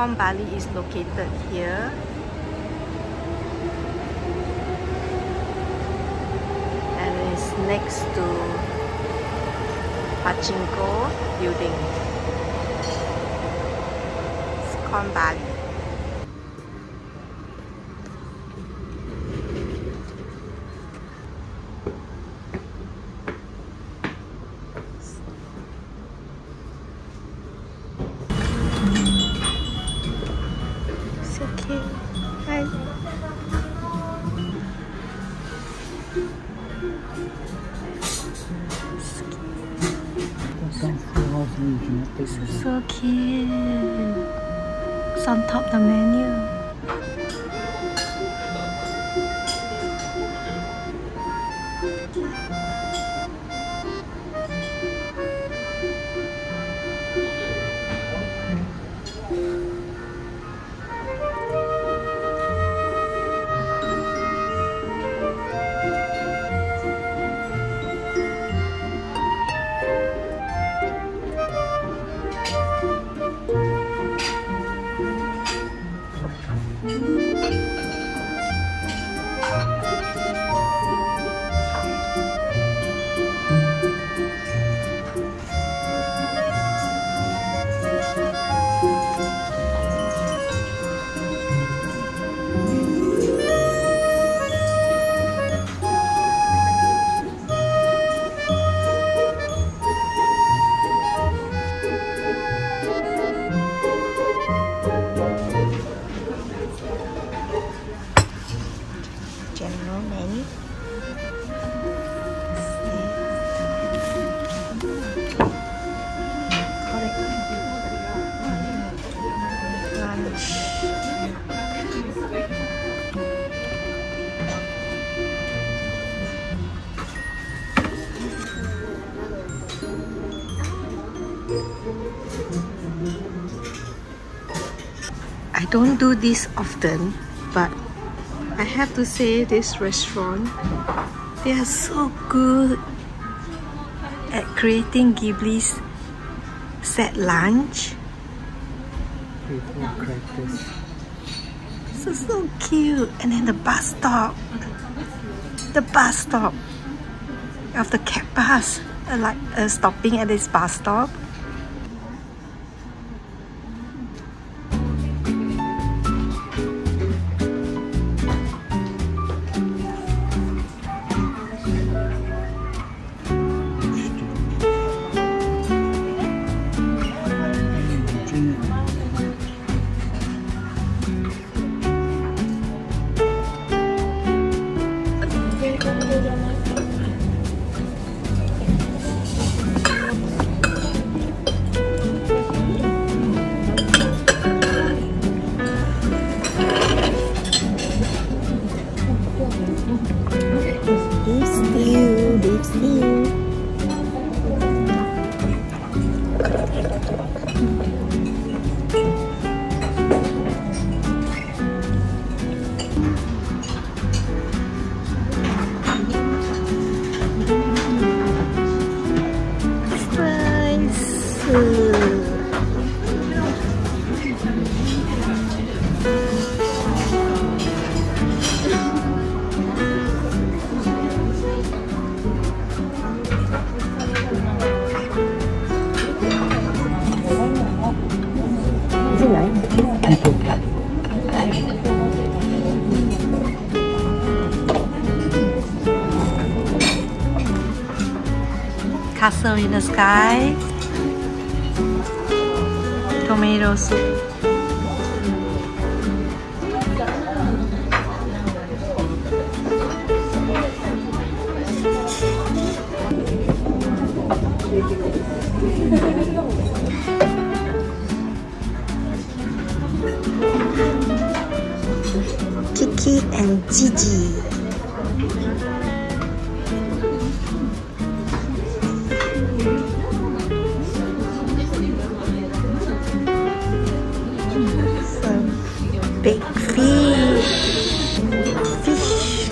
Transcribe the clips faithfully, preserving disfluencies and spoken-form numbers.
Corn Barley is located here. And it's next to Pachinko building. It's Corn Barley. This is so cute. It's on top of the menu. I don't do this often, but I have to say this restaurant, they are so good at creating Ghibli's set lunch. So, so cute. And then the bus stop. The bus stop of the cat bus. Uh, like uh, stopping at this bus stop. Castle in the sky, tomato soup. Kiki and Gigi. Big fish, fish.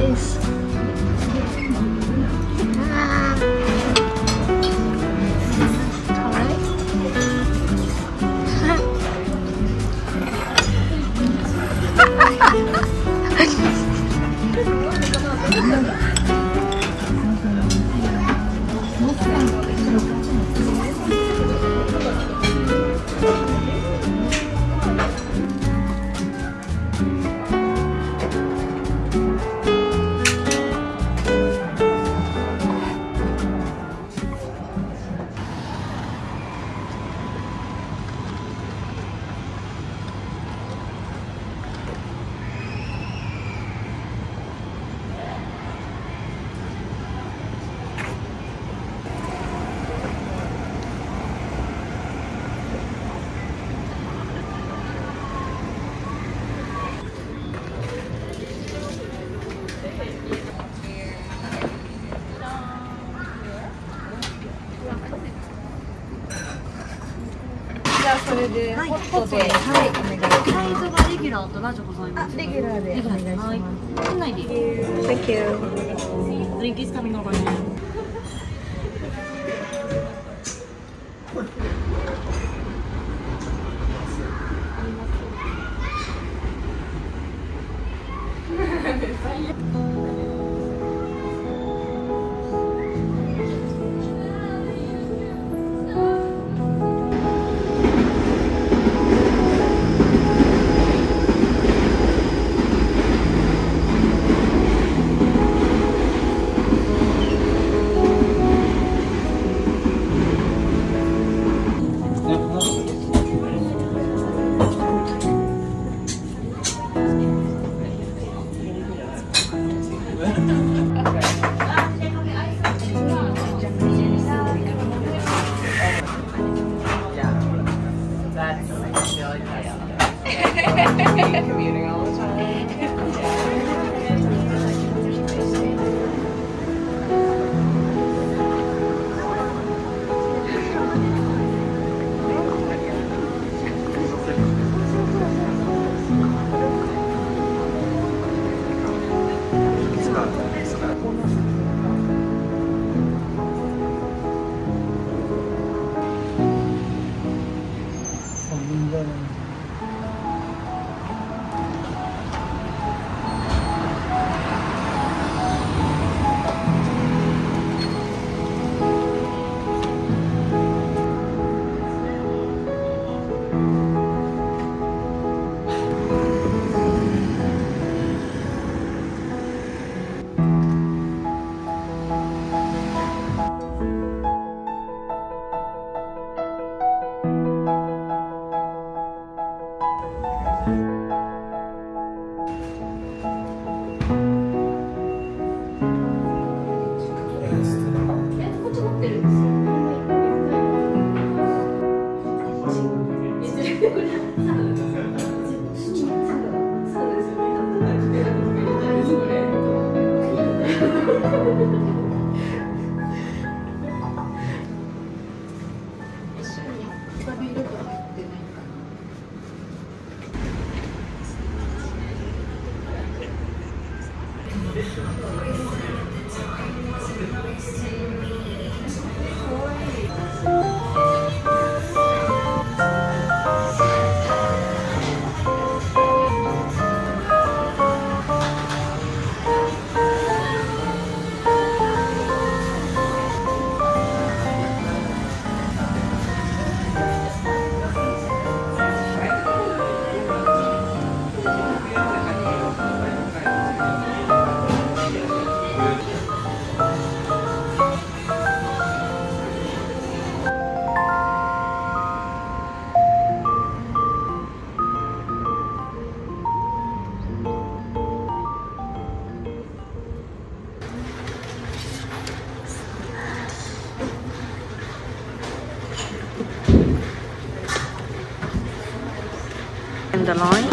face. Thank you. Drink is coming over now. The line.